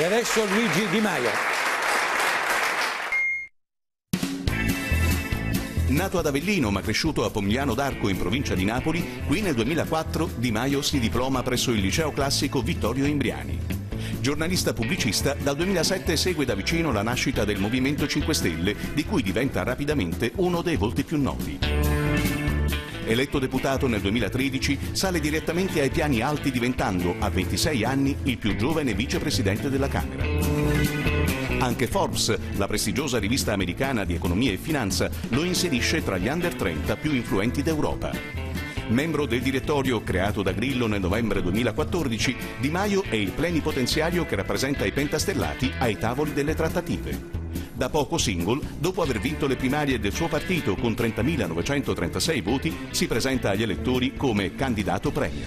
E adesso Luigi Di Maio. Nato ad Avellino ma cresciuto a Pomigliano d'Arco in provincia di Napoli, qui nel 2004 Di Maio si diploma presso il liceo classico Vittorio Imbriani. Giornalista pubblicista, dal 2007 segue da vicino la nascita del Movimento 5 Stelle, di cui diventa rapidamente uno dei volti più noti. Eletto deputato nel 2013, sale direttamente ai piani alti diventando, a 26 anni, il più giovane vicepresidente della Camera. Anche Forbes, la prestigiosa rivista americana di economia e finanza, lo inserisce tra gli under 30 più influenti d'Europa. Membro del direttorio creato da Grillo nel novembre 2014, Di Maio è il plenipotenziario che rappresenta i pentastellati ai tavoli delle trattative. Da poco single, dopo aver vinto le primarie del suo partito con 30.936 voti, si presenta agli elettori come candidato premier.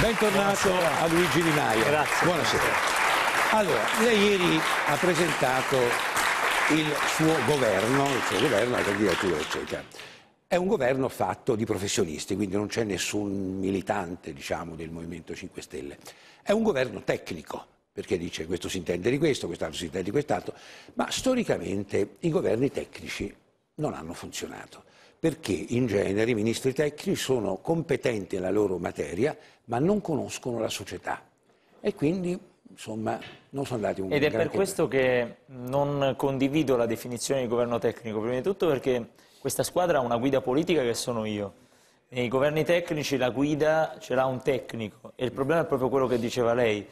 Bentornato a Luigi Di Maio. Grazie. Buonasera. Allora, lei ieri ha presentato il suo governo, la candidatura, eccetera. È un governo fatto di professionisti, quindi non c'è nessun militante, diciamo, del Movimento 5 Stelle. È un governo tecnico, perché dice questo si intende di questo, quest'altro si intende di quest'altro, ma storicamente i governi tecnici non hanno funzionato, perché in genere i ministri tecnici sono competenti nella loro materia, ma non conoscono la società e quindi... Insomma, non sono andati un po'. Ed è per questo che non condivido la definizione di governo tecnico, prima di tutto perché questa squadra ha una guida politica che sono io. Nei governi tecnici la guida ce l'ha un tecnico e il problema è proprio quello che diceva lei.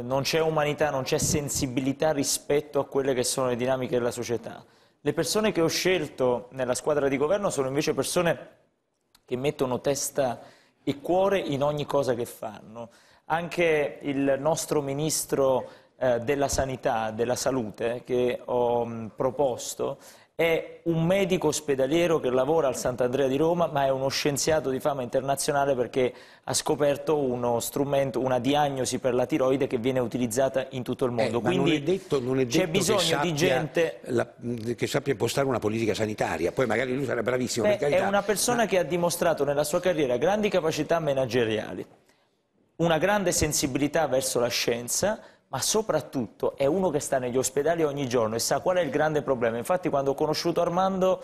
Non c'è umanità, non c'è sensibilità rispetto a quelle che sono le dinamiche della società. Le persone che ho scelto nella squadra di governo sono invece persone che mettono testa e cuore in ogni cosa che fanno. Anche il nostro Ministro della Sanità, della Salute, che ho proposto, è un medico ospedaliero che lavora al Sant'Andrea di Roma, ma è uno scienziato di fama internazionale perché ha scoperto uno strumento, una diagnosi per la tiroide che viene utilizzata in tutto il mondo. Quindi c'è bisogno di gente che sappia impostare una politica sanitaria, poi magari lui sarà bravissimo. Beh, per carità, è una persona che ha dimostrato nella sua carriera grandi capacità manageriali, una grande sensibilità verso la scienza, ma soprattutto è uno che sta negli ospedali ogni giorno e sa qual è il grande problema. Infatti quando ho conosciuto Armando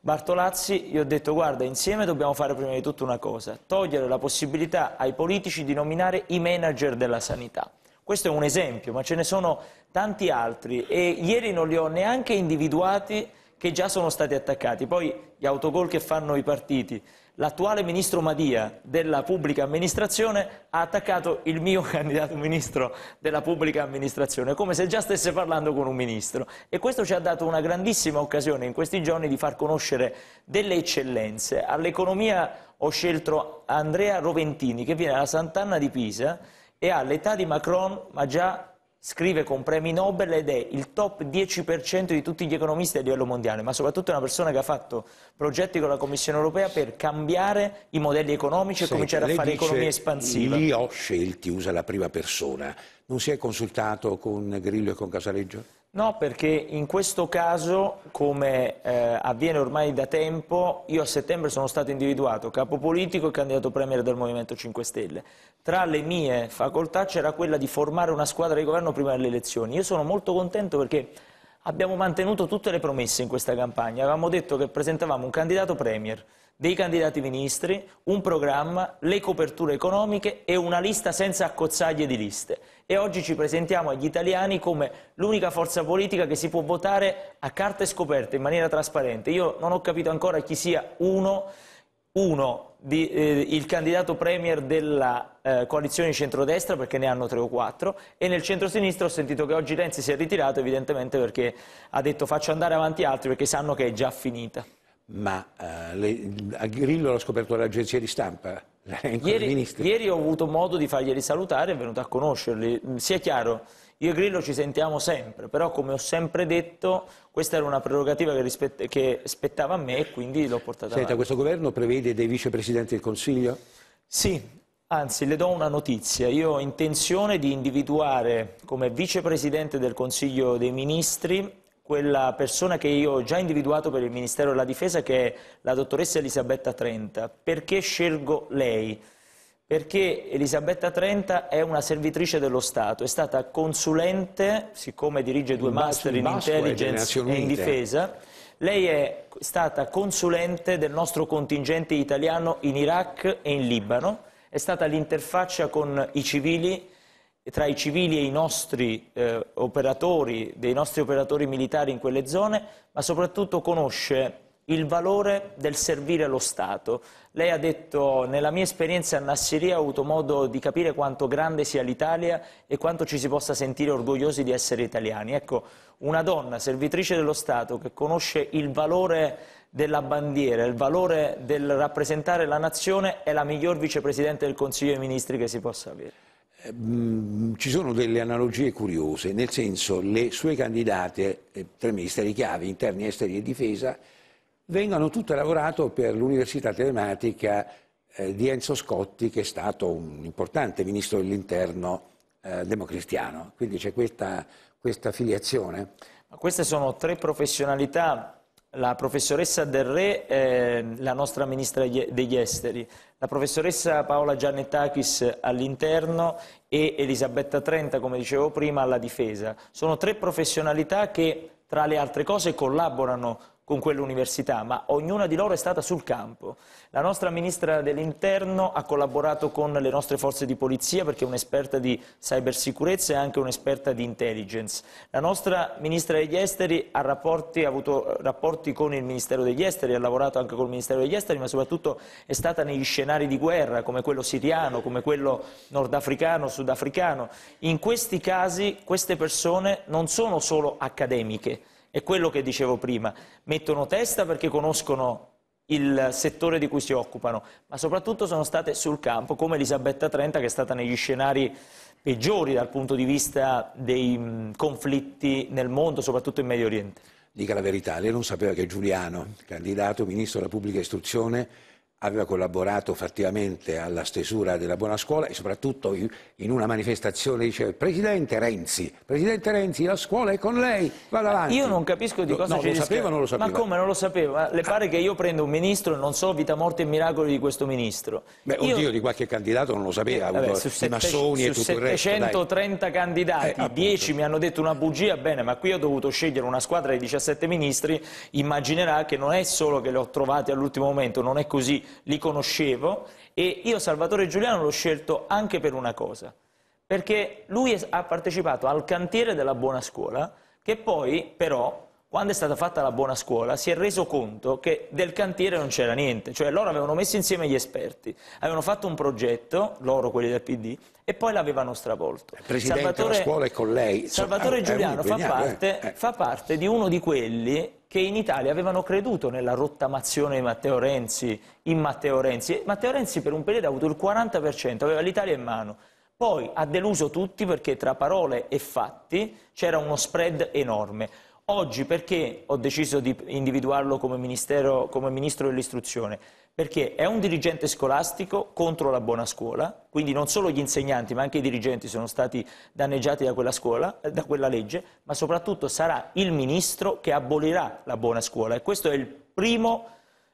Bartolazzi gli ho detto: guarda, insieme dobbiamo fare prima di tutto una cosa, togliere la possibilità ai politici di nominare i manager della sanità. Questo è un esempio, ma ce ne sono tanti altri e ieri non li ho neanche individuati che già sono stati attaccati. Poi gli autogol che fanno i partiti. L'attuale ministro Madia della pubblica amministrazione ha attaccato il mio candidato ministro della pubblica amministrazione, come se già stesse parlando con un ministro. E questo ci ha dato una grandissima occasione in questi giorni di far conoscere delle eccellenze. All'economia ho scelto Andrea Roventini, che viene dalla Sant'Anna di Pisa e ha l'età di Macron, ma già scrive con premi Nobel ed è il top 10% di tutti gli economisti a livello mondiale, ma soprattutto è una persona che ha fatto progetti con la Commissione europea per cambiare i modelli economici. Senta, e cominciare a fare economia espansiva. Li ho scelti, usa la prima persona. Non si è consultato con Grillo e con Casaleggio? No, perché in questo caso, come avviene ormai da tempo, io a settembre sono stato individuato capo politico e candidato premier del Movimento 5 Stelle. Tra le mie facoltà c'era quella di formare una squadra di governo prima delle elezioni. Io sono molto contento perché abbiamo mantenuto tutte le promesse in questa campagna. Avevamo detto che presentavamo un candidato premier, dei candidati ministri, un programma, le coperture economiche e una lista senza accozzaglie di liste. E oggi ci presentiamo agli italiani come l'unica forza politica che si può votare a carte scoperte, in maniera trasparente. Io non ho capito ancora chi sia il candidato premier della coalizione di centrodestra, perché ne hanno 3 o 4, e nel centrosinistra ho sentito che oggi Renzi si è ritirato, evidentemente perché ha detto faccio andare avanti altri perché sanno che è già finita. Ma a Grillo l'ho scoperto all'agenzia di stampa, ieri ho avuto modo di farglieli salutare, è venuto a conoscerli. Sia chiaro, io e Grillo ci sentiamo sempre, però come ho sempre detto questa era una prerogativa che spettava a me e quindi l'ho portata avanti. Senta, questo governo prevede dei vicepresidenti del Consiglio? Sì. Anzi, le do una notizia. Io ho intenzione di individuare come vicepresidente del Consiglio dei Ministri quella persona che io ho già individuato per il Ministero della Difesa, che è la dottoressa Elisabetta Trenta. Perché scelgo lei? Perché Elisabetta Trenta è una servitrice dello Stato, è stata consulente, siccome dirige due master in intelligence e in difesa, lei è stata consulente del nostro contingente italiano in Iraq e in Libano, è stata l'interfaccia con i civili, tra i civili e i nostri operatori, dei nostri operatori militari in quelle zone, ma soprattutto conosce il valore del servire lo Stato. Lei ha detto, nella mia esperienza a Nassiriya ho avuto modo di capire quanto grande sia l'Italia e quanto ci si possa sentire orgogliosi di essere italiani. Ecco, una donna servitrice dello Stato che conosce il valore della bandiera, il valore del rappresentare la nazione, è la miglior vicepresidente del Consiglio dei Ministri che si possa avere. Ci sono delle analogie curiose, nel senso le sue candidate, tre ministeri chiave, interni, esteri e difesa, vengano tutte lavorate per l'università telematica di Enzo Scotti, che è stato un importante ministro dell'interno democristiano. Quindi c'è questa filiazione. Ma queste sono tre professionalità. La professoressa Del Re è la nostra ministra degli esteri, la professoressa Paola Giannettakis all'interno e Elisabetta Trenta, come dicevo prima, alla difesa. Sono tre professionalità che, tra le altre cose, collaborano con quell'università, ma ognuna di loro è stata sul campo. La nostra Ministra dell'Interno ha collaborato con le nostre forze di polizia perché è un'esperta di cybersicurezza e anche un'esperta di intelligence. La nostra Ministra degli Esteri ha avuto rapporti con il Ministero degli Esteri, ha lavorato anche col Ministero degli Esteri, ma soprattutto è stata negli scenari di guerra, come quello siriano, come quello nordafricano, sudafricano. In questi casi queste persone non sono solo accademiche, è quello che dicevo prima, mettono testa perché conoscono il settore di cui si occupano, ma soprattutto sono state sul campo, come Elisabetta Trenta, che è stata negli scenari peggiori dal punto di vista dei conflitti nel mondo, soprattutto in Medio Oriente. Dica la verità, lei non sapeva che Giuliano, candidato ministro della pubblica istruzione, aveva collaborato fattivamente alla stesura della buona scuola e soprattutto in una manifestazione diceva Presidente Renzi, la scuola è con lei, vada avanti. Io non capisco di cosa ci sapeva, non lo sapeva. Ma come non lo sapeva? Le pare che io prenda un ministro e non so vita, morte e miracoli di questo ministro? Beh, oddio, di qualche candidato non lo sapeva, vabbè, avuto i massoni e tutto il resto. Su 730 candidati, 10 mi hanno detto una bugia, bene, ma qui ho dovuto scegliere una squadra di 17 ministri, immaginerà che non è solo che li ho trovati all'ultimo momento, non è così. Li conoscevo e io Salvatore Giuliano l'ho scelto anche per una cosa, perché lui ha partecipato al cantiere della buona scuola, che poi però quando è stata fatta la buona scuola si è reso conto che del cantiere non c'era niente, cioè loro avevano messo insieme gli esperti, avevano fatto un progetto, loro quelli del PD, e poi l'avevano stravolto. Presidente, Salvatore, la scuola è con lei. Salvatore Giuliano fa parte di uno di quelli che in Italia avevano creduto nella rottamazione di Matteo Renzi, in Matteo Renzi. Matteo Renzi per un periodo ha avuto il 40%, aveva l'Italia in mano. Poi ha deluso tutti perché tra parole e fatti c'era uno spread enorme. Oggi perché ho deciso di individuarlo come ministro dell'istruzione? Perché è un dirigente scolastico contro la buona scuola, quindi non solo gli insegnanti ma anche i dirigenti sono stati danneggiati da quella legge, ma soprattutto sarà il ministro che abolirà la buona scuola. E questa è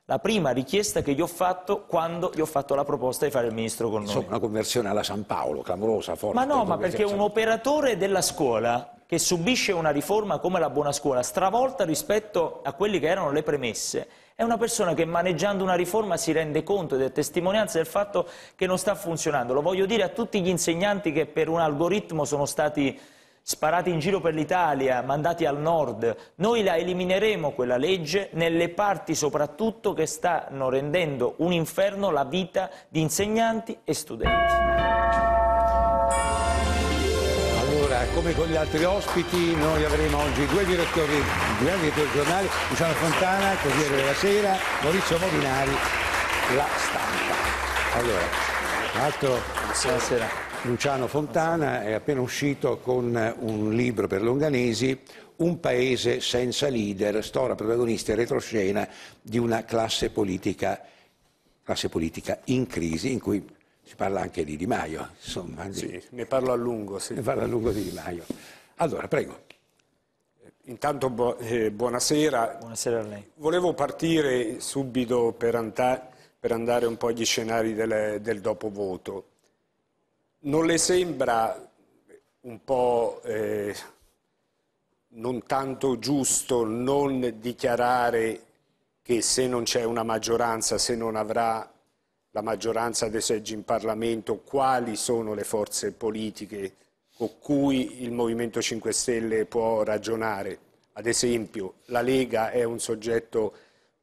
la prima richiesta che gli ho fatto quando gli ho fatto la proposta di fare il ministro con noi. Insomma, una conversione alla San Paolo, clamorosa, forte. Ma no, ma perché un operatore della scuola che subisce una riforma come la buona scuola, stravolta rispetto a quelle che erano le premesse, è una persona che maneggiando una riforma si rende conto ed è testimonianza del fatto che non sta funzionando. Lo voglio dire a tutti gli insegnanti che per un algoritmo sono stati sparati in giro per l'Italia, mandati al nord. Noi la elimineremo quella legge nelle parti soprattutto che stanno rendendo un inferno la vita di insegnanti e studenti. Come con gli altri ospiti, noi avremo oggi due direttori del giornale, Luciano Fontana, il Corriere della Sera, Maurizio Molinari, La Stampa. Allora, tra l'altro, Luciano Fontana è appena uscito con un libro per Longanesi, Un paese senza leader, storia, protagonista e retroscena di una classe politica in crisi, in cui si parla anche di Di Maio, insomma. Sì, ne parlo a lungo, sì. Ne parlo a lungo di Di Maio. Allora, prego. Intanto buonasera. Buonasera a lei. Volevo partire subito per per andare un po' agli scenari del dopovoto. Non le sembra un po' non tanto giusto non dichiarare che se non c'è una maggioranza, se non avrà la maggioranza dei seggi in Parlamento, quali sono le forze politiche con cui il Movimento 5 Stelle può ragionare? Ad esempio, la Lega è un soggetto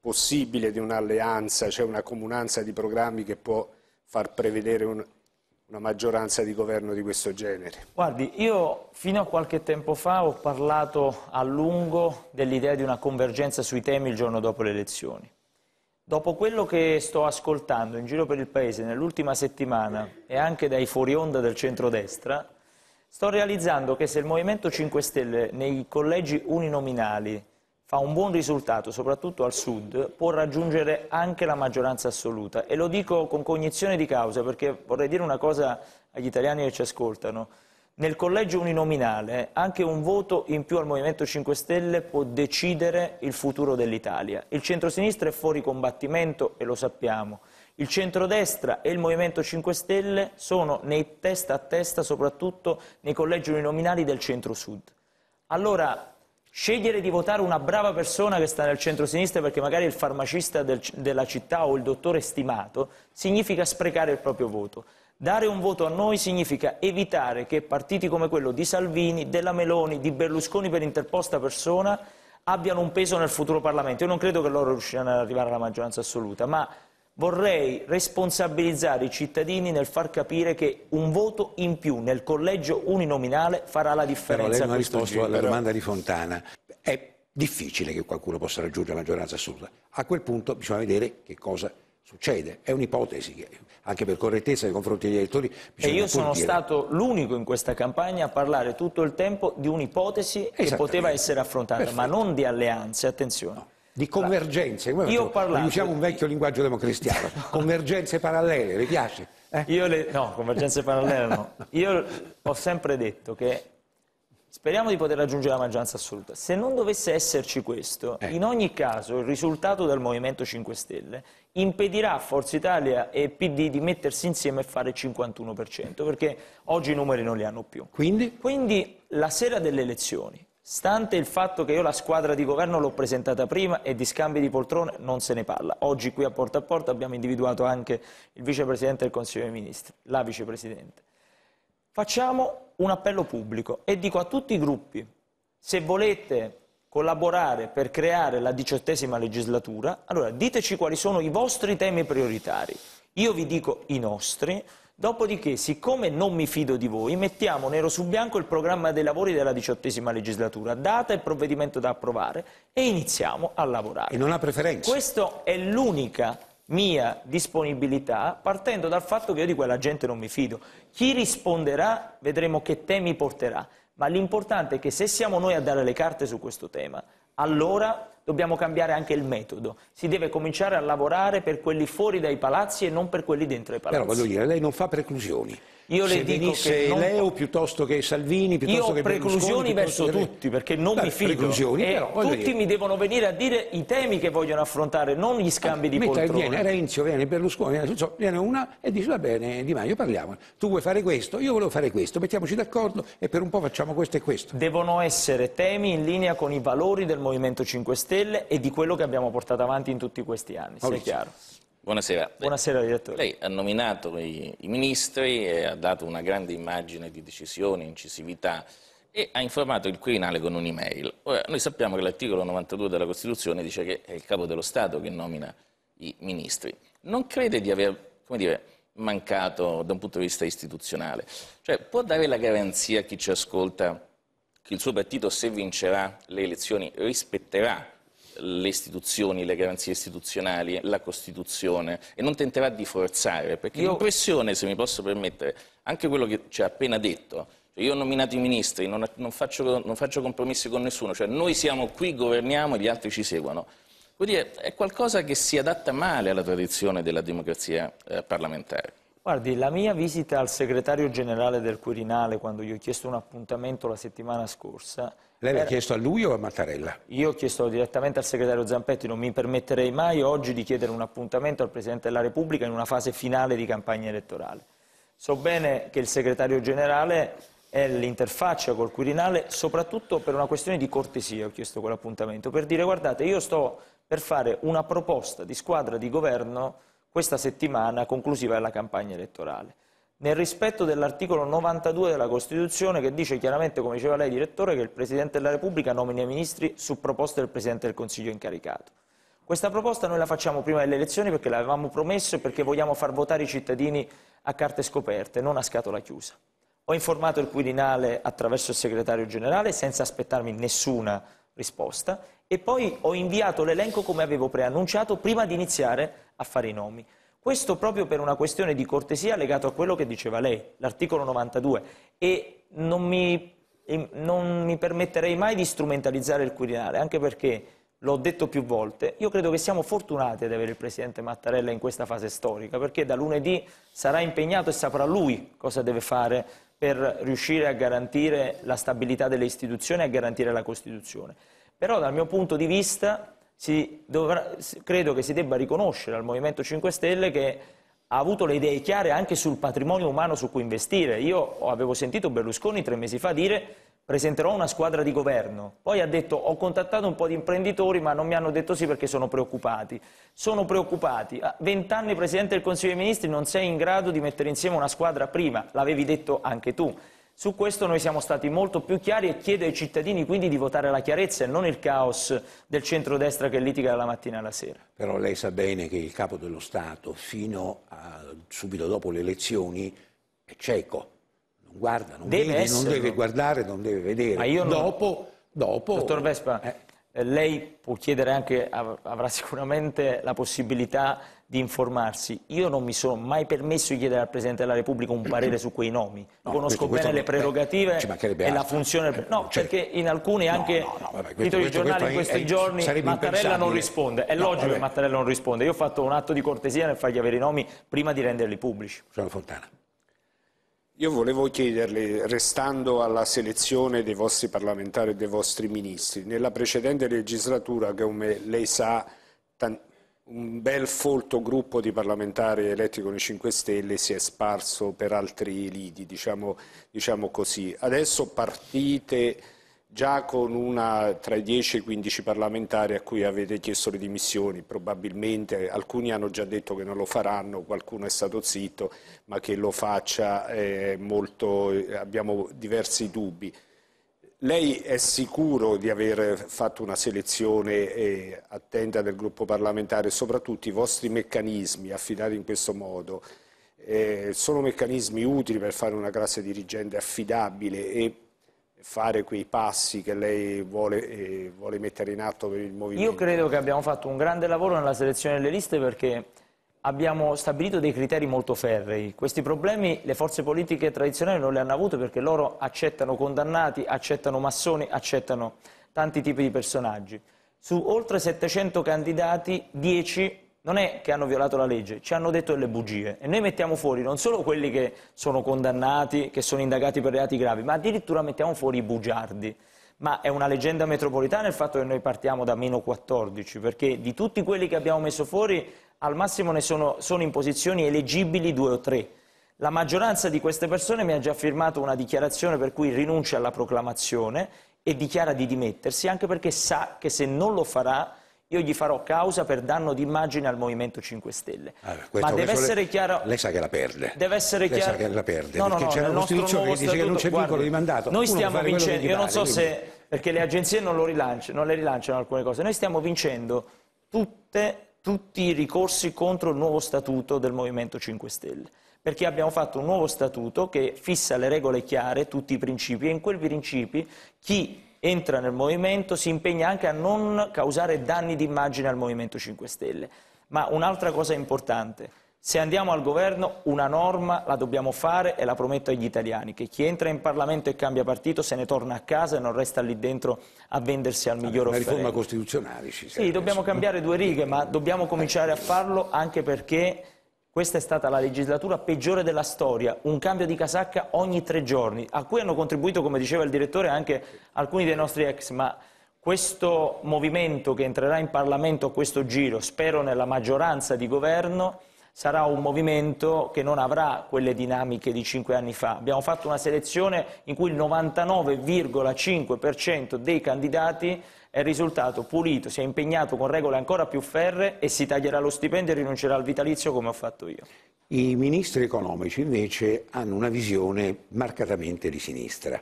possibile di un'alleanza, c'è una comunanza di programmi che può far prevedere una maggioranza di governo di questo genere? Guardi, io fino a qualche tempo fa ho parlato a lungo dell'idea di una convergenza sui temi il giorno dopo le elezioni. Dopo quello che sto ascoltando in giro per il Paese nell'ultima settimana e anche dai fuorionda del centrodestra, sto realizzando che se il Movimento 5 Stelle nei collegi uninominali fa un buon risultato, soprattutto al Sud, può raggiungere anche la maggioranza assoluta. E lo dico con cognizione di causa, perché vorrei dire una cosa agli italiani che ci ascoltano. Nel collegio uninominale anche un voto in più al Movimento 5 Stelle può decidere il futuro dell'Italia. Il centrosinistra è fuori combattimento e lo sappiamo. Il centrodestra e il Movimento 5 Stelle sono nei testa a testa, soprattutto nei collegi uninominali del centro-sud. Allora, scegliere di votare una brava persona che sta nel centro-sinistra perché magari è il farmacista della città o il dottore stimato significa sprecare il proprio voto. Dare un voto a noi significa evitare che partiti come quello di Salvini, della Meloni, di Berlusconi per interposta persona abbiano un peso nel futuro Parlamento. Io non credo che loro riusciranno ad arrivare alla maggioranza assoluta, ma vorrei responsabilizzare i cittadini nel far capire che un voto in più nel collegio uninominale farà la differenza. Però lei non ha risposto alla domanda di Fontana. È difficile che qualcuno possa raggiungere la maggioranza assoluta. A quel punto bisogna vedere che cosa succede. È un'ipotesi che, anche per correttezza nei confronti degli elettori, bisogna. E io sono stato l'unico in questa campagna a parlare tutto il tempo di un'ipotesi che poteva essere affrontata, perfetto, ma non di alleanze, attenzione. No. Di convergenze, usiamo un vecchio linguaggio democristiano, convergenze parallele, le piace? No, convergenze parallele no. Io ho sempre detto che speriamo di poter raggiungere la maggioranza assoluta. Se non dovesse esserci questo, in ogni caso il risultato del Movimento 5 Stelle impedirà a Forza Italia e PD di mettersi insieme e fare il 51%, perché oggi i numeri non li hanno più. Quindi la sera delle elezioni, stante il fatto che io la squadra di governo l'ho presentata prima e di scambi di poltrone non se ne parla. Oggi qui a Porta abbiamo individuato anche il vicepresidente del Consiglio dei Ministri, la vicepresidente. Facciamo un appello pubblico e dico a tutti i gruppi, se volete collaborare per creare la 18ª legislatura, allora diteci quali sono i vostri temi prioritari. Io vi dico i nostri. Dopodiché, siccome non mi fido di voi, mettiamo nero su bianco il programma dei lavori della 18ª legislatura, data e provvedimento da approvare, e iniziamo a lavorare. E non ha preferenze. Questa è l'unica mia disponibilità, partendo dal fatto che io di quella gente non mi fido. Chi risponderà, vedremo che temi porterà. Ma l'importante è che se siamo noi a dare le carte su questo tema, allora dobbiamo cambiare anche il metodo. Si deve cominciare a lavorare per quelli fuori dai palazzi e non per quelli dentro i palazzi. Però voglio dire, lei non fa preclusioni. Io le dico che non... Leo piuttosto che Salvini, piuttosto che Berlusconi... Io ho preclusioni verso tutti, perché non mi fido. Però, tutti mi devono venire a dire i temi che vogliono affrontare, non gli scambi di poltrone. Viene Renzi, viene Berlusconi, viene una e dice, va bene Di Maio, parliamo. Tu vuoi fare questo, io volevo fare questo, mettiamoci d'accordo e per un po' facciamo questo e questo. Devono essere temi in linea con i valori del Movimento 5 Stelle e di quello che abbiamo portato avanti in tutti questi anni, se è chiaro. Buonasera. Buonasera, direttore. Lei ha nominato i ministri e ha dato una grande immagine di decisione, incisività e ha informato il Quirinale con un'email. Ora, noi sappiamo che l'articolo 92 della Costituzione dice che è il Capo dello Stato che nomina i ministri. Non crede di aver, come dire, mancato da un punto di vista istituzionale? Cioè, può dare la garanzia a chi ci ascolta che il suo partito, se vincerà le elezioni, rispetterà le istituzioni, le garanzie istituzionali, la Costituzione, e non tenterà di forzare? Perché l'impressione, se mi posso permettere, anche quello che ci ha appena detto, cioè io ho nominato i ministri, non faccio compromessi con nessuno, cioè noi siamo qui, governiamo e gli altri ci seguono. Vuol dire, è qualcosa che si adatta male alla tradizione della democrazia parlamentare. Guardi, la mia visita al segretario generale del Quirinale, quando gli ho chiesto un appuntamento la settimana scorsa... Lei l'ha chiesto a lui o a Mattarella? Io ho chiesto direttamente al segretario Zampetti, non mi permetterei mai oggi di chiedere un appuntamento al Presidente della Repubblica in una fase finale di campagna elettorale. So bene che il segretario generale è l'interfaccia col Quirinale, soprattutto per una questione di cortesia ho chiesto quell'appuntamento, per dire guardate, io sto per fare una proposta di squadra di governo questa settimana conclusiva della campagna elettorale, nel rispetto dell'articolo 92 della Costituzione, che dice chiaramente, come diceva lei direttore, che il Presidente della Repubblica nomina i ministri su proposta del Presidente del Consiglio incaricato. Questa proposta noi la facciamo prima delle elezioni perché l'avevamo promesso e perché vogliamo far votare i cittadini a carte scoperte, non a scatola chiusa. Ho informato il Quirinale attraverso il segretario generale senza aspettarmi nessuna risposta e poi ho inviato l'elenco come avevo preannunciato prima di iniziare a fare i nomi. Questo proprio per una questione di cortesia legato a quello che diceva lei, l'articolo 92, e non mi permetterei mai di strumentalizzare il Quirinale, anche perché, l'ho detto più volte, io credo che siamo fortunati ad avere il Presidente Mattarella in questa fase storica, perché da lunedì sarà impegnato e saprà lui cosa deve fare per riuscire a garantire la stabilità delle istituzioni e a garantire la Costituzione. Però dal mio punto di vista credo che si debba riconoscere al Movimento 5 Stelle che ha avuto le idee chiare anche sul patrimonio umano su cui investire. Io avevo sentito Berlusconi 3 mesi fa dire presenterò una squadra di governo, poi ha detto ho contattato un po' di imprenditori ma non mi hanno detto sì perché sono preoccupati. Sono preoccupati, a 20 anni Presidente del Consiglio dei Ministri non sei in grado di mettere insieme una squadra prima, l'avevi detto anche tu. Su questo noi siamo stati molto più chiari e chiedo ai cittadini quindi di votare la chiarezza e non il caos del centrodestra che litiga dalla mattina alla sera. Però lei sa bene che il Capo dello Stato fino a subito dopo le elezioni è cieco, non guarda, non vede, non deve guardare, non deve vedere. Ma io dopo... Dottor Vespa, lei può chiedere anche, avrà sicuramente la possibilità di informarsi. Io non mi sono mai permesso di chiedere al Presidente della Repubblica un parere su quei nomi. No, conosco bene le prerogative e la funzione... No, certo. Perché in alcuni anche titoli di giornali in questi giorni Mattarella non risponde. È logico che Mattarella non risponde. Io ho fatto un atto di cortesia nel fargli avere i nomi prima di renderli pubblici. Luciano Fontana. Io volevo chiederle, restando alla selezione dei vostri parlamentari e dei vostri ministri, nella precedente legislatura, che come lei sa, un bel folto gruppo di parlamentari eletti con i 5 Stelle si è sparso per altri lidi, diciamo così. Adesso partite già con una tra i 10 e i 15 parlamentari a cui avete chiesto le dimissioni, probabilmente alcuni hanno già detto che non lo faranno, qualcuno è stato zitto, ma che lo faccia abbiamo diversi dubbi. Lei è sicuro di aver fatto una selezione attenta del gruppo parlamentare e soprattutto i vostri meccanismi affidati in questo modo sono meccanismi utili per fare una classe dirigente affidabile e fare quei passi che lei vuole mettere in atto per il Movimento? Io credo che abbiamo fatto un grande lavoro nella selezione delle liste perché abbiamo stabilito dei criteri molto ferrei. Questi problemi le forze politiche tradizionali non li hanno avuti perché loro accettano condannati, accettano massoni, accettano tanti tipi di personaggi. Su oltre 700 candidati, 10 non è che hanno violato la legge, ci hanno detto delle bugie e noi mettiamo fuori non solo quelli che sono condannati, che sono indagati per reati gravi, ma addirittura mettiamo fuori i bugiardi. Ma è una leggenda metropolitana il fatto che noi partiamo da -14, perché di tutti quelli che abbiamo messo fuori al massimo ne sono in posizioni eleggibili 2 o 3. La maggioranza di queste persone mi ha già firmato una dichiarazione per cui rinuncia alla proclamazione e dichiara di dimettersi, anche perché sa che se non lo farà io gli farò causa per danno d'immagine al Movimento 5 Stelle. Ma deve essere chiaro... Lei sa che la perde. Deve essere chiaro... Lei sa che la perde, perché c'è la Costituzione che dice che non c'è vincolo di mandato. Noi stiamo vincendo, io non so se... perché le agenzie non le rilanciano alcune cose. Noi stiamo vincendo tutti i ricorsi contro il nuovo statuto del Movimento 5 Stelle. Perché abbiamo fatto un nuovo statuto che fissa le regole chiare, tutti i principi, e in quei principi chi... entra nel Movimento, si impegna anche a non causare danni d'immagine al Movimento 5 Stelle. Ma un'altra cosa importante, se andiamo al governo una norma la dobbiamo fare e la prometto agli italiani, che chi entra in Parlamento e cambia partito se ne torna a casa e non resta lì dentro a vendersi al miglior offerente. Una riforma costituzionale ci serve. Sì, dobbiamo cambiare 2 righe, ma dobbiamo cominciare a farlo anche perché Questa è stata la legislatura peggiore della storia, un cambio di casacca ogni 3 giorni, a cui hanno contribuito, come diceva il direttore, anche alcuni dei nostri ex, ma questo movimento che entrerà in Parlamento a questo giro, spero nella maggioranza di governo, sarà un movimento che non avrà quelle dinamiche di 5 anni fa. Abbiamo fatto una selezione in cui il 99,5% dei candidati è risultato pulito, si è impegnato con regole ancora più ferree e si taglierà lo stipendio e rinuncerà al vitalizio come ho fatto io. I ministri economici invece hanno una visione marcatamente di sinistra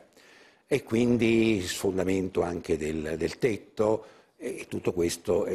e quindi sfondamento anche del tetto e tutto questo,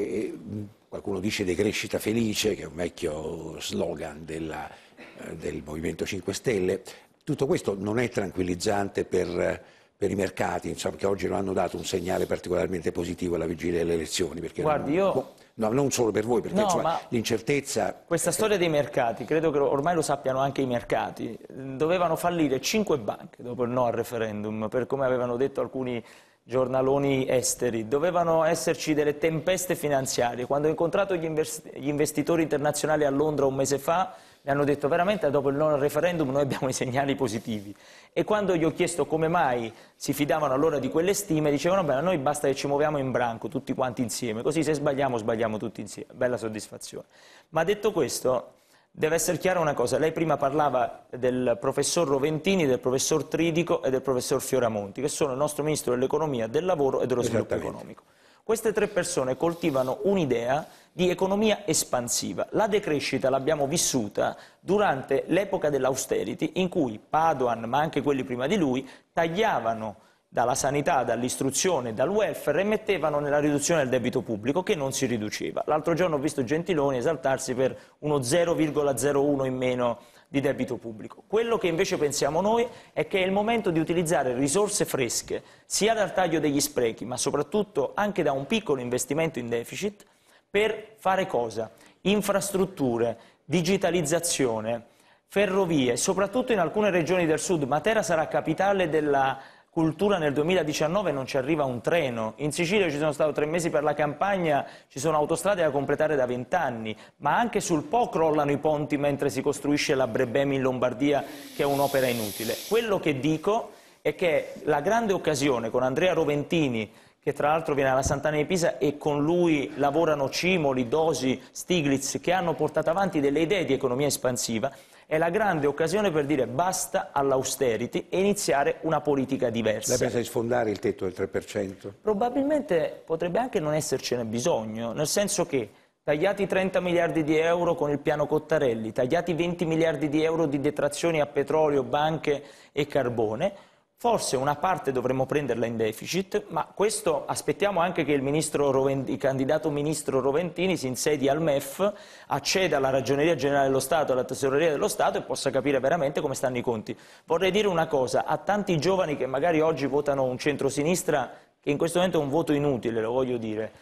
qualcuno dice decrescita felice, che è un vecchio slogan del Movimento 5 Stelle. Tutto questo non è tranquillizzante per i mercati, insomma, che oggi non hanno dato un segnale particolarmente positivo alla vigilia delle elezioni. Perché guardi, non solo per voi, perché no, insomma, l'incertezza... Questa storia dei mercati, credo che ormai lo sappiano anche i mercati. Dovevano fallire 5 banche dopo il no al referendum, per come avevano detto alcuni giornaloni esteri. Dovevano esserci delle tempeste finanziarie. Quando ho incontrato gli investitori internazionali a Londra un mese fa, mi hanno detto veramente dopo il non referendum noi abbiamo i segnali positivi. E quando gli ho chiesto come mai si fidavano allora di quelle stime, dicevano beh, a noi basta che ci muoviamo in branco tutti quanti insieme, così se sbagliamo sbagliamo tutti insieme. Bella soddisfazione. Ma detto questo, deve essere chiara una cosa, lei prima parlava del professor Roventini, del professor Tridico e del professor Fioramonti, che sono il nostro ministro dell'economia, del lavoro e dello sviluppo economico. Queste 3 persone coltivano un'idea di economia espansiva. La decrescita l'abbiamo vissuta durante l'epoca dell'austerity, in cui Padoan, ma anche quelli prima di lui, tagliavano dalla sanità, dall'istruzione, dal welfare e mettevano nella riduzione del debito pubblico che non si riduceva. L'altro giorno ho visto Gentiloni esaltarsi per uno 0,01 in meno di debito pubblico. Quello che invece pensiamo noi è che è il momento di utilizzare risorse fresche sia dal taglio degli sprechi ma soprattutto anche da un piccolo investimento in deficit per fare cosa? Infrastrutture, digitalizzazione, ferrovie, soprattutto in alcune regioni del sud. Matera sarà capitale della cultura nel 2019, non ci arriva un treno. In Sicilia ci sono stati 3 mesi per la campagna, ci sono autostrade da completare da 20 anni, ma anche sul Po crollano i ponti mentre si costruisce la Brebbemi in Lombardia, che è un'opera inutile. Quello che dico è che la grande occasione con Andrea Roventini, che tra l'altro viene alla Sant'Anna di Pisa e con lui lavorano Cimoli, Dosi, Stiglitz, che hanno portato avanti delle idee di economia espansiva, è la grande occasione per dire basta all'austerity e iniziare una politica diversa. Lei pensa di sfondare il tetto del 3%? Probabilmente potrebbe anche non essercene bisogno, nel senso che tagliati 30 miliardi di euro con il piano Cottarelli, tagliati 20 miliardi di euro di detrazioni a petrolio, banche e carbone, forse una parte dovremmo prenderla in deficit, ma questo aspettiamo anche che il candidato ministro Roventini si insedi al MEF, acceda alla Ragioneria Generale dello Stato, alla Tesoreria dello Stato e possa capire veramente come stanno i conti. Vorrei dire una cosa, a tanti giovani che magari oggi votano un centrosinistra, che in questo momento è un voto inutile, lo voglio dire,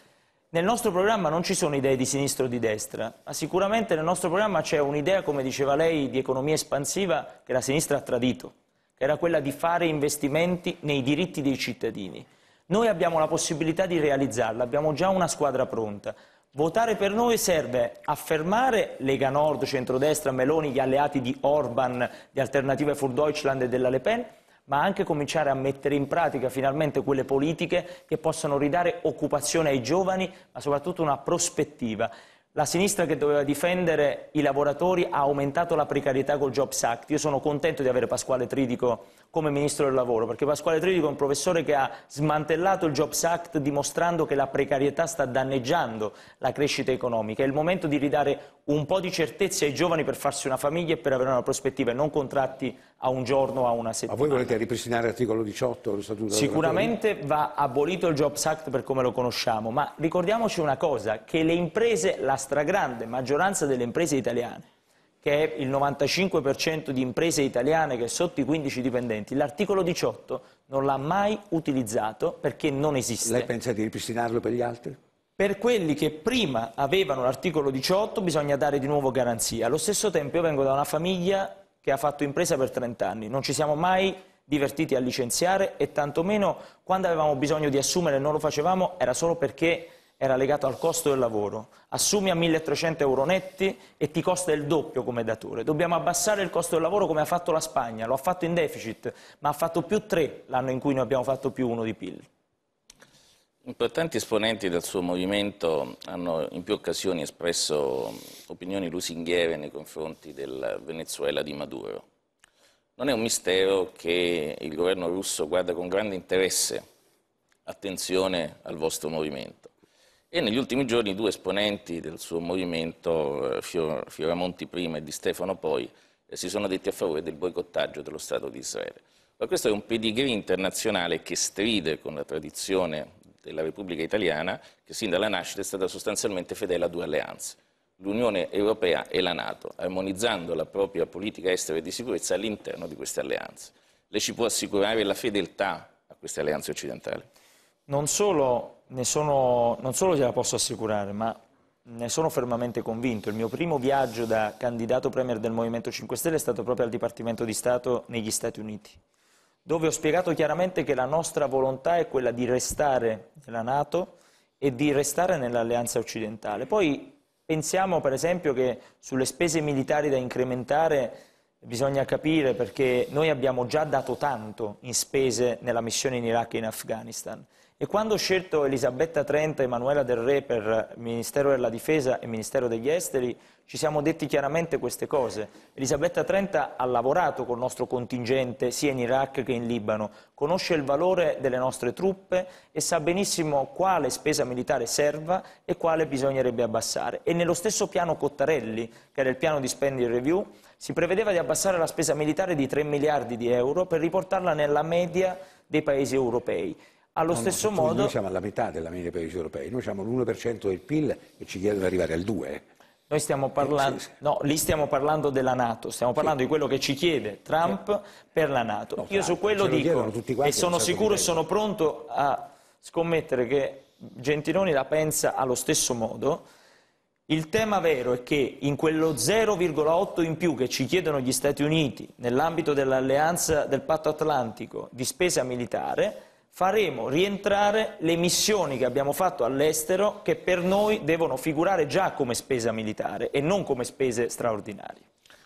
nel nostro programma non ci sono idee di sinistra o di destra, ma sicuramente nel nostro programma c'è un'idea, come diceva lei, di economia espansiva che la sinistra ha tradito. Era quella di fare investimenti nei diritti dei cittadini. Noi abbiamo la possibilità di realizzarla, abbiamo già una squadra pronta. Votare per noi serve a fermare Lega Nord, centrodestra, Meloni, gli alleati di Orban, di Alternative für Deutschland e della Le Pen, ma anche cominciare a mettere in pratica finalmente quelle politiche che possano ridare occupazione ai giovani, ma soprattutto una prospettiva. La sinistra che doveva difendere i lavoratori ha aumentato la precarietà col Jobs Act. Io sono contento di avere Pasquale Tridico come Ministro del Lavoro, perché Pasquale Tridico è un professore che ha smantellato il Jobs Act dimostrando che la precarietà sta danneggiando la crescita economica. È il momento di ridare un po' di certezze ai giovani per farsi una famiglia e per avere una prospettiva e non contratti a un giorno o a una settimana. Ma voi volete ripristinare l'articolo 18 dello Statuto? Sicuramente va abolito il Jobs Act per come lo conosciamo, ma ricordiamoci una cosa, che le imprese, la stragrande maggioranza delle imprese italiane, che è il 95% di imprese italiane che è sotto i 15 dipendenti, l'articolo 18 non l'ha mai utilizzato perché non esiste. Lei pensa di ripristinarlo per gli altri? Per quelli che prima avevano l'articolo 18 bisogna dare di nuovo garanzia. Allo stesso tempo io vengo da una famiglia che ha fatto impresa per 30 anni, non ci siamo mai divertiti a licenziare e tantomeno quando avevamo bisogno di assumere e non lo facevamo era solo perché era legato al costo del lavoro. Assumi a 1.300 euro netti e ti costa il doppio come datore. Dobbiamo abbassare il costo del lavoro come ha fatto la Spagna, lo ha fatto in deficit, ma ha fatto +3 l'anno in cui noi abbiamo fatto +1 di PIL. Importanti esponenti del suo movimento hanno in più occasioni espresso opinioni lusinghiere nei confronti del Venezuela di Maduro. Non è un mistero che il governo russo guarda con grande interesse, attenzione al vostro movimento. E negli ultimi giorni due esponenti del suo movimento, Fioramonti prima e Di Stefano poi, si sono detti a favore del boicottaggio dello Stato di Israele. Ma questo è un pedigree internazionale che stride con la tradizione della Repubblica Italiana, che sin dalla nascita è stata sostanzialmente fedele a due alleanze, l'Unione Europea e la Nato, armonizzando la propria politica estera e di sicurezza all'interno di queste alleanze. Lei ci può assicurare la fedeltà a queste alleanze occidentali? Non solo gliela posso assicurare, ma ne sono fermamente convinto. Il mio primo viaggio da candidato premier del Movimento 5 Stelle è stato proprio al Dipartimento di Stato negli Stati Uniti, dove ho spiegato chiaramente che la nostra volontà è quella di restare nella NATO e di restare nell'alleanza occidentale. Poi pensiamo per esempio che sulle spese militari da incrementare bisogna capire, perché noi abbiamo già dato tanto in spese nella missione in Iraq e in Afghanistan. E quando ho scelto Elisabetta Trenta e Emanuela Del Re per Ministero della Difesa e Ministero degli Esteri, ci siamo detti chiaramente queste cose. Elisabetta Trenta ha lavorato col nostro contingente sia in Iraq che in Libano, conosce il valore delle nostre truppe e sa benissimo quale spesa militare serva e quale bisognerebbe abbassare. E nello stesso piano Cottarelli, che era il piano di spending review, si prevedeva di abbassare la spesa militare di 3 miliardi di euro per riportarla nella media dei paesi europei. Allo stesso modo, noi siamo alla metà della media dei paesi europei, noi siamo all'1% del PIL e ci chiedono di arrivare al 2%. Noi stiamo parlando, no, lì stiamo parlando della Nato, stiamo parlando di quello che ci chiede Trump per la Nato. No, io su quello dico, e sono sicuro e sono pronto a scommettere che Gentiloni la pensa allo stesso modo. Il tema vero è che in quello 0,8 in più che ci chiedono gli Stati Uniti nell'ambito dell'alleanza del Patto Atlantico di spesa militare, faremo rientrare le missioni che abbiamo fatto all'estero, che per noi devono figurare già come spesa militare e non come spese straordinarie.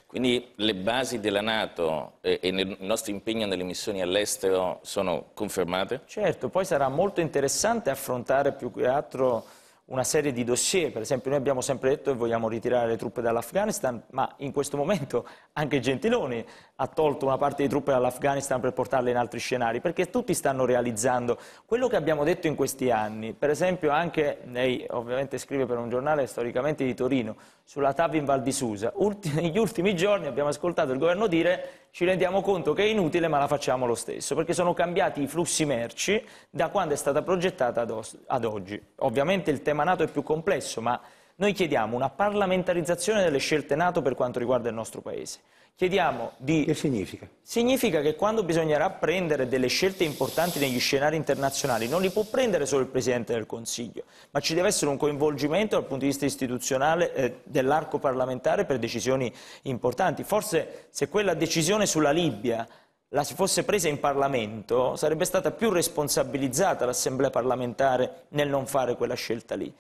Quindi le basi della Nato e il nostro impegno nelle missioni all'estero sono confermate? Certo, poi sarà molto interessante affrontare più che altro una serie di dossier. Per esempio, noi abbiamo sempre detto che vogliamo ritirare le truppe dall'Afghanistan, ma in questo momento anche Gentiloni ha tolto una parte di truppe dall'Afghanistan per portarle in altri scenari, perché tutti stanno realizzando quello che abbiamo detto in questi anni. Per esempio, anche lei ovviamente scrive per un giornale storicamente di Torino sulla TAV in Val di Susa. Negli ultimi giorni abbiamo ascoltato il governo dire: ci rendiamo conto che è inutile, ma la facciamo lo stesso, perché sono cambiati i flussi merci da quando è stata progettata ad oggi. Ovviamente il tema NATO è più complesso, ma noi chiediamo una parlamentarizzazione delle scelte NATO per quanto riguarda il nostro Paese. Chiediamo di... Che significa? Significa che quando bisognerà prendere delle scelte importanti negli scenari internazionali non li può prendere solo il Presidente del Consiglio, ma ci deve essere un coinvolgimento dal punto di vista istituzionale dell'arco parlamentare per decisioni importanti. Forse se quella decisione sulla Libia la si fosse presa in Parlamento, sarebbe stata più responsabilizzata l'Assemblea parlamentare nel non fare quella scelta lì.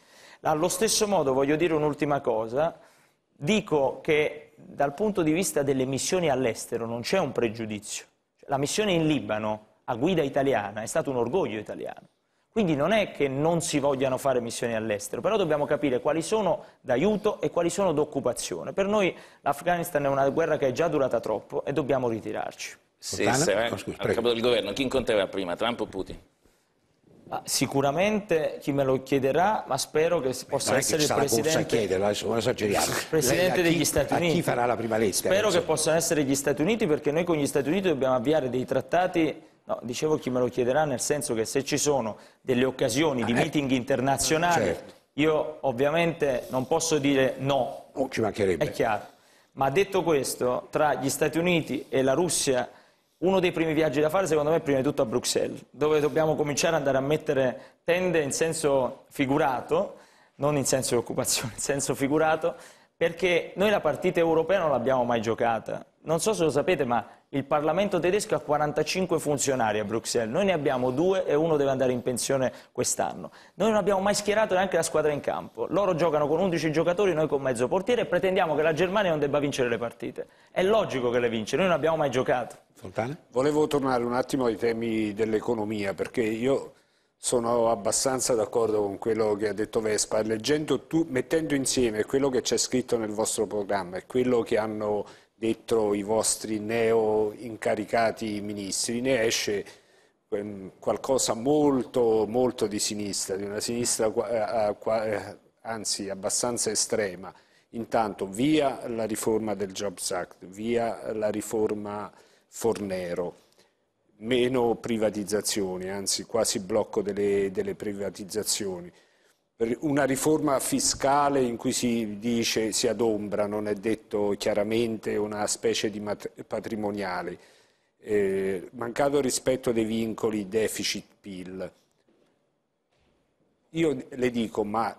Allo stesso modo voglio dire un'ultima cosa. Dico che dal punto di vista delle missioni all'estero non c'è un pregiudizio. La missione in Libano a guida italiana è stato un orgoglio italiano. Quindi non è che non si vogliano fare missioni all'estero, però dobbiamo capire quali sono d'aiuto e quali sono d'occupazione. Per noi l'Afghanistan è una guerra che è già durata troppo e dobbiamo ritirarci. Se sarà al capo del governo, chi incontrerà prima, Trump o Putin? Ma sicuramente chi me lo chiederà, ma spero che possa essere il Presidente degli Stati Uniti. Chi farà la prima lettera? Spero che possano essere gli Stati Uniti, perché noi con gli Stati Uniti dobbiamo avviare dei trattati. No, dicevo chi me lo chiederà, nel senso che se ci sono delle occasioni di meeting internazionali, certo, io ovviamente non posso dire no, ci mancherebbe, è chiaro. Ma detto questo, tra gli Stati Uniti e la Russia, uno dei primi viaggi da fare, secondo me, è prima di tutto a Bruxelles, dove dobbiamo cominciare ad andare a mettere tende in senso figurato, non in senso di occupazione, in senso figurato, perché noi la partita europea non l'abbiamo mai giocata. Non so se lo sapete, ma Il Parlamento tedesco ha 45 funzionari a Bruxelles, noi ne abbiamo 2 e uno deve andare in pensione quest'anno. Noi non abbiamo mai schierato neanche la squadra in campo, loro giocano con 11 giocatori, noi con mezzo portiere e pretendiamo che la Germania non debba vincere le partite. È logico che le vince, noi non abbiamo mai giocato. Fontana? Volevo tornare un attimo ai temi dell'economia, perché io sono abbastanza d'accordo con quello che ha detto Vespa. Mettendo insieme quello che c'è scritto nel vostro programma e quello che hanno detto i vostri neo incaricati ministri, ne esce qualcosa molto, molto di sinistra, di una sinistra anzi abbastanza estrema. Intanto via la riforma del Jobs Act, via la riforma Fornero, meno privatizzazioni, anzi quasi blocco delle privatizzazioni. Una riforma fiscale in cui si dice, si adombra, non è detto chiaramente, una specie di patrimoniale, mancato rispetto dei vincoli deficit-PIL. Io le dico, ma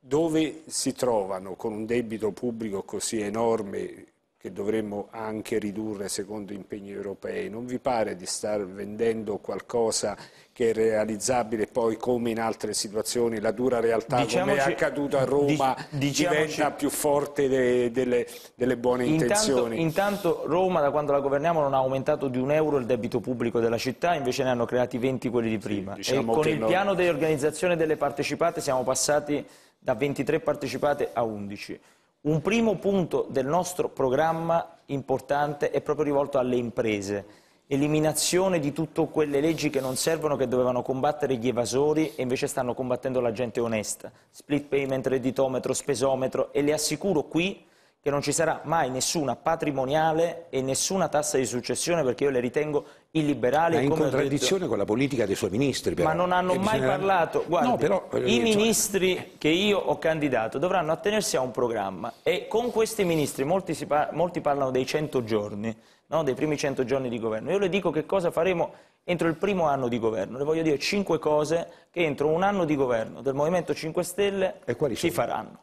dove si trovano con un debito pubblico così enorme che dovremmo anche ridurre secondo impegni europei? Non vi pare di star vendendo qualcosa che è realizzabile, poi come in altre situazioni la dura realtà, diciamoci, come è accaduto a Roma, diventa più forte delle buone intenzioni? Intanto Roma, da quando la governiamo, non ha aumentato di €1 il debito pubblico della città, invece ne hanno creati 20 quelli di prima. Sì, diciamo, e con il piano di organizzazione delle partecipate siamo passati da 23 partecipate a 11. Un primo punto del nostro programma importante è proprio rivolto alle imprese. Eliminazione di tutte quelle leggi che non servono, che dovevano combattere gli evasori e invece stanno combattendo la gente onesta. Split payment, redditometro, spesometro, e le assicuro qui che non ci sarà mai nessuna patrimoniale e nessuna tassa di successione, perché io le ritengo illiberali. Ma in contraddizione con la politica dei suoi ministri. Però. Ma non hanno mai parlato. Guardi, no, però, i ministri che io ho candidato dovranno attenersi a un programma, e con questi ministri molti parlano dei 100 giorni, no? Dei primi 100 giorni di governo. Io le dico che cosa faremo entro il primo anno di governo. Le voglio dire 5 cose che entro un anno di governo del Movimento 5 Stelle si faranno.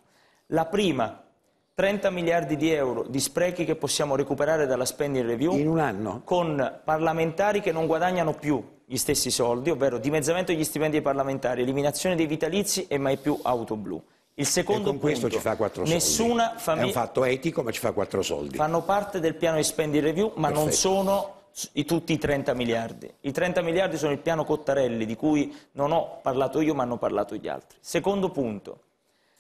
La prima: 30 miliardi di euro di sprechi che possiamo recuperare dalla spending review in un anno, con parlamentari che non guadagnano più gli stessi soldi, ovvero dimezzamento degli stipendi dei parlamentari, eliminazione dei vitalizi e mai più auto blu. Il secondo punto, questo ci fa 4 soldi. Nessuna famiglia, è un fatto etico, ma ci fa 4 soldi. Fanno parte del piano di spending review, ma non sono tutti i 30 miliardi. I 30 miliardi sono il piano Cottarelli, di cui non ho parlato io, ma hanno parlato gli altri. Secondo punto: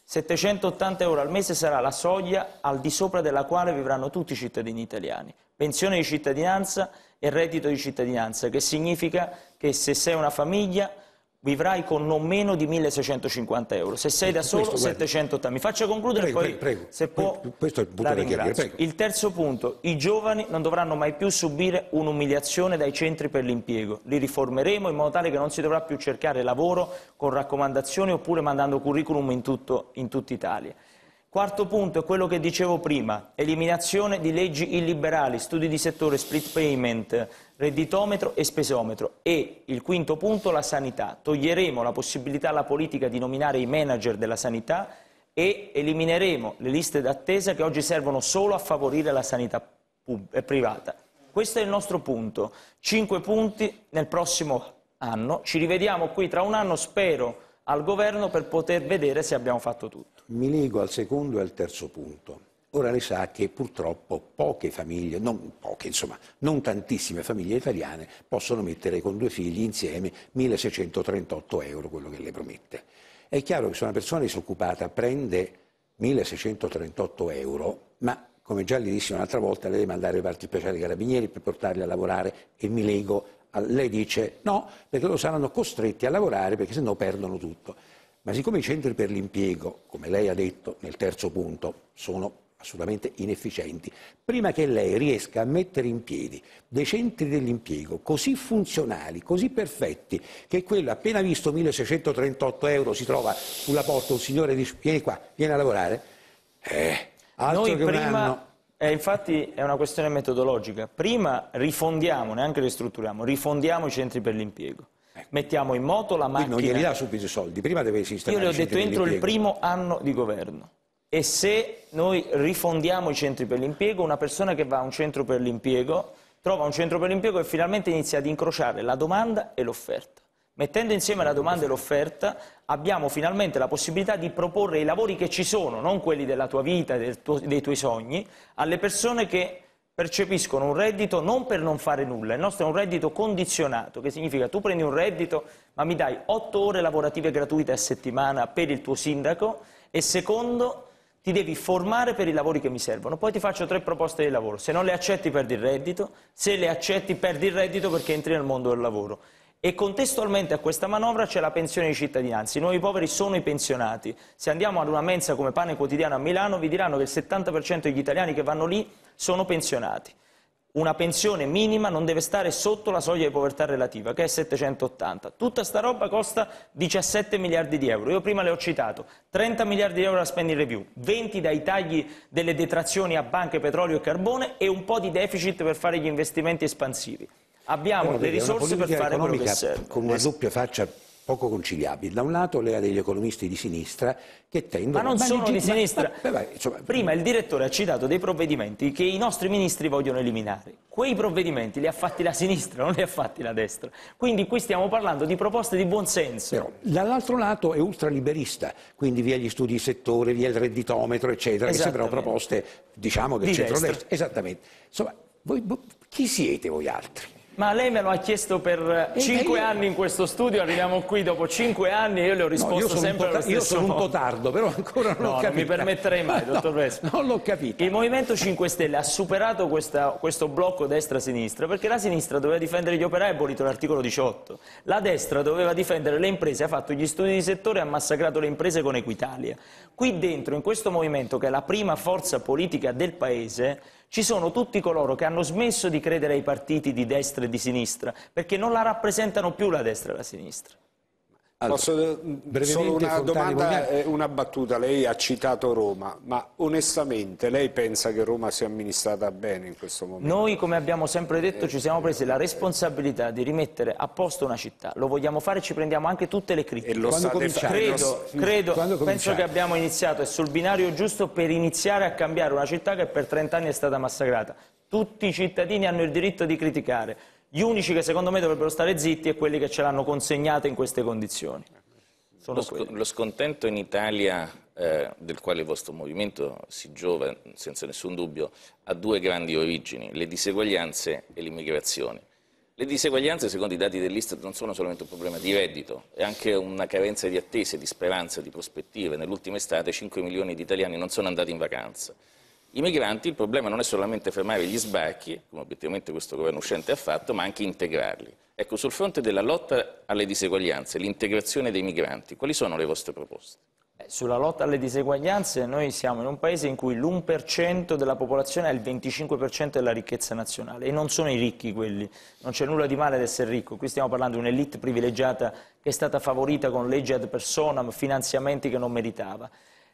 780 euro al mese sarà la soglia al di sopra della quale vivranno tutti i cittadini italiani. Pensione di cittadinanza e reddito di cittadinanza, che significa che se sei una famiglia vivrai con non meno di 1.650 euro. Se sei da solo, questo, 780. Mi faccio concludere, poi, se può, la ringrazio. Il terzo punto: i giovani non dovranno mai più subire un'umiliazione dai centri per l'impiego. Li riformeremo in modo tale che non si dovrà più cercare lavoro con raccomandazioni oppure mandando curriculum in tutta Italia. Quarto punto è quello che dicevo prima: eliminazione di leggi illiberali, studi di settore, split payment, redditometro e spesometro. E il quinto punto, la sanità. Toglieremo la possibilità alla politica di nominare i manager della sanità e elimineremo le liste d'attesa che oggi servono solo a favorire la sanità privata. Questo è il nostro punto. 5 punti nel prossimo anno. Ci rivediamo qui tra un anno, spero, al governo, per poter vedere se abbiamo fatto tutto. Mi lego al secondo e al terzo punto. Ora lei sa che purtroppo poche famiglie, non poche, insomma, non tantissime famiglie italiane possono mettere con 2 figli insieme 1.638 euro, quello che lei promette. È chiaro che se una persona disoccupata prende 1.638 euro, ma come già gli dissi un'altra volta, lei deve mandare le parti speciali ai carabinieri per portarli a lavorare, e mi lego. Lei dice no, perché loro saranno costretti a lavorare, perché sennò perdono tutto. Ma siccome i centri per l'impiego, come lei ha detto nel terzo punto, sono assolutamente inefficienti, prima che lei riesca a mettere in piedi dei centri dell'impiego così funzionali, così perfetti, che quello appena visto 1.638 euro si trova sulla porta un signore e dice vieni qua, vieni a lavorare, altro noi che prima... un anno. Infatti è una questione metodologica. Prima rifondiamo, neanche ristrutturiamo, rifondiamo i centri per l'impiego. Mettiamo in moto la macchina. Quindi non gli dà subito i soldi, prima deve sistemare. Io le ho detto entro il primo anno di governo. E se noi rifondiamo i centri per l'impiego, una persona che va a un centro per l'impiego trova un centro per l'impiego e finalmente inizia ad incrociare la domanda e l'offerta. Mettendo insieme la domanda e l'offerta abbiamo finalmente la possibilità di proporre i lavori che ci sono, non quelli della tua vita, dei tuoi sogni, alle persone che percepiscono un reddito non per non fare nulla. Il nostro è un reddito condizionato, che significa tu prendi un reddito ma mi dai 8 ore lavorative gratuite a settimana per il tuo sindaco e secondo ti devi formare per i lavori che mi servono, poi ti faccio 3 proposte di lavoro, se non le accetti perdi il reddito, se le accetti perdi il reddito perché entri nel mondo del lavoro. E contestualmente a questa manovra c'è la pensione di cittadinanza, i nuovi poveri sono i pensionati. Se andiamo ad una mensa come Pane Quotidiano a Milano vi diranno che il 70% degli italiani che vanno lì sono pensionati. Una pensione minima non deve stare sotto la soglia di povertà relativa, che è 780. Tutta sta roba costa 17 miliardi di euro. Io prima le ho citato, 30 miliardi di euro da spending review, 20 dai tagli delle detrazioni a banche, petrolio e carbone e un po' di deficit per fare gli investimenti espansivi. Abbiamo le risorse per fare quello che serve. Con una doppia faccia poco conciliabile. Da un lato lei ha degli economisti di sinistra che tendono... Ma non sono di sinistra. Prima il direttore ha citato dei provvedimenti che i nostri ministri vogliono eliminare. Quei provvedimenti li ha fatti la sinistra, non li ha fatti la destra. Quindi qui stiamo parlando di proposte di buonsenso. Però dall'altro lato è ultraliberista, quindi via gli studi di settore, via il redditometro, eccetera, che sembrano proposte, diciamo, del centrodestra. Esattamente. Insomma, voi, chi siete voi altri? Ma lei me lo ha chiesto per 5 anni in questo studio, arriviamo qui dopo 5 anni e io le ho risposto sempre allo stesso modo. Io sono un po' tardo, però ancora non l'ho capito. No, non mi permetterei mai, dottor Vespa. Non l'ho capito. Il Movimento 5 Stelle ha superato questo blocco destra-sinistra, perché la sinistra doveva difendere gli operai e ha abolito l'articolo 18. La destra doveva difendere le imprese, ha fatto gli studi di settore e ha massacrato le imprese con Equitalia. Qui dentro, in questo movimento, che è la prima forza politica del Paese, ci sono tutti coloro che hanno smesso di credere ai partiti di destra e di sinistra, perché non la rappresentano più la destra e la sinistra. Allora, solo una domanda e una battuta. Lei ha citato Roma, ma onestamente lei pensa che Roma sia amministrata bene in questo momento? Noi, come abbiamo sempre detto, ci siamo presi la responsabilità di rimettere a posto una città. Lo vogliamo fare e ci prendiamo anche tutte le critiche. E lo penso che abbiamo iniziato, è sul binario giusto per iniziare a cambiare una città che per 30 anni è stata massacrata. Tutti i cittadini hanno il diritto di criticare. Gli unici che secondo me dovrebbero stare zitti è quelli che ce l'hanno consegnata in queste condizioni. Lo scontento in Italia, del quale il vostro movimento si giova senza nessun dubbio, ha 2 grandi origini, le diseguaglianze e l'immigrazione. Le diseguaglianze, secondo i dati dell'Istat, non sono solamente un problema di reddito, è anche una carenza di attese, di speranza, di prospettive. Nell'ultima estate 5 milioni di italiani non sono andati in vacanza. I migranti, il problema non è solamente fermare gli sbarchi, come obiettivamente questo governo uscente ha fatto, ma anche integrarli. Ecco, sul fronte della lotta alle diseguaglianze, l'integrazione dei migranti, quali sono le vostre proposte? Sulla lotta alle diseguaglianze noi siamo in un paese in cui l'1% della popolazione ha il 25% della ricchezza nazionale e non sono i ricchi quelli, non c'è nulla di male ad essere ricco, qui stiamo parlando di un'elite privilegiata che è stata favorita con leggi ad personam, finanziamenti che non meritava.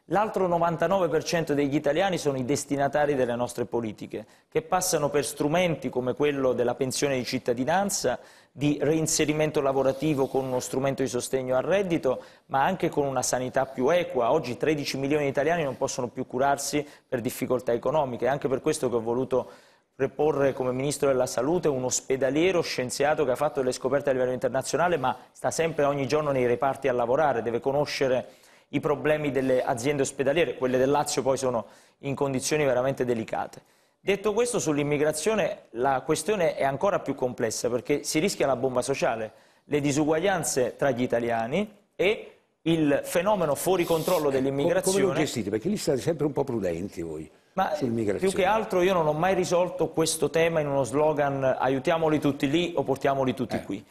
L'altro 99% degli italiani sono i destinatari delle nostre politiche, che passano per strumenti come quello della pensione di cittadinanza, di reinserimento lavorativo con uno strumento di sostegno al reddito, ma anche con una sanità più equa. Oggi 13 milioni di italiani non possono più curarsi per difficoltà economiche, è anche per questo che ho voluto proporre come Ministro della Salute un ospedaliero scienziato che ha fatto delle scoperte a livello internazionale, ma sta sempre ogni giorno nei reparti a lavorare, deve conoscere i problemi delle aziende ospedaliere, quelle del Lazio poi sono in condizioni veramente delicate. Detto questo, sull'immigrazione la questione è ancora più complessa perché si rischia la bomba sociale, le disuguaglianze tra gli italiani e il fenomeno fuori controllo dell'immigrazione. Come lo gestite? Perché lì state sempre un po' prudenti voi. Ma più che altro io non ho mai risolto questo tema in uno slogan aiutiamoli tutti lì o portiamoli tutti qui.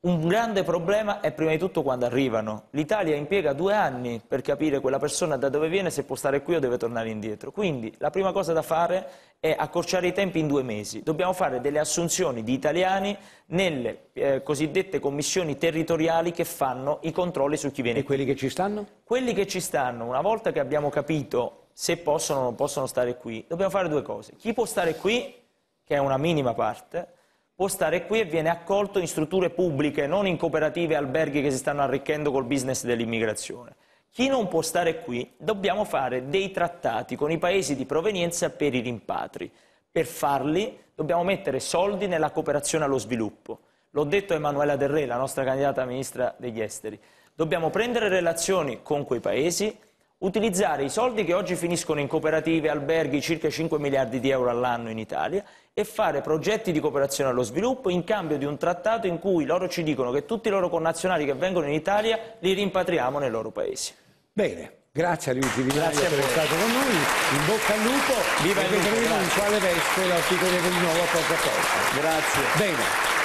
Un grande problema è prima di tutto quando arrivano. L'Italia impiega 2 anni per capire quella persona da dove viene, se può stare qui o deve tornare indietro. Quindi la prima cosa da fare è accorciare i tempi in 2 mesi. Dobbiamo fare delle assunzioni di italiani nelle cosiddette commissioni territoriali che fanno i controlli su chi viene. E quelli che ci stanno? Quelli che ci stanno, una volta che abbiamo capito se possono o non possono stare qui, dobbiamo fare 2 cose. Chi può stare qui, che è una minima parte, può stare qui e viene accolto in strutture pubbliche, non in cooperative e alberghi che si stanno arricchendo col business dell'immigrazione. Chi non può stare qui, dobbiamo fare dei trattati con i paesi di provenienza per i rimpatri. Per farli dobbiamo mettere soldi nella cooperazione allo sviluppo. L'ho detto a Emanuela Del Re, la nostra candidata ministra degli esteri. Dobbiamo prendere relazioni con quei paesi, utilizzare i soldi che oggi finiscono in cooperative, alberghi, circa 5 miliardi di euro all'anno in Italia, e fare progetti di cooperazione allo sviluppo in cambio di un trattato in cui loro ci dicono che tutti i loro connazionali che vengono in Italia li rimpatriamo nei loro paesi. Bene. Grazie a Luigi Di Maio per essere stato con noi, in bocca al lupo, e vedremo in quale veste l'articolo del nuovo a poco a poco. Grazie. Bene.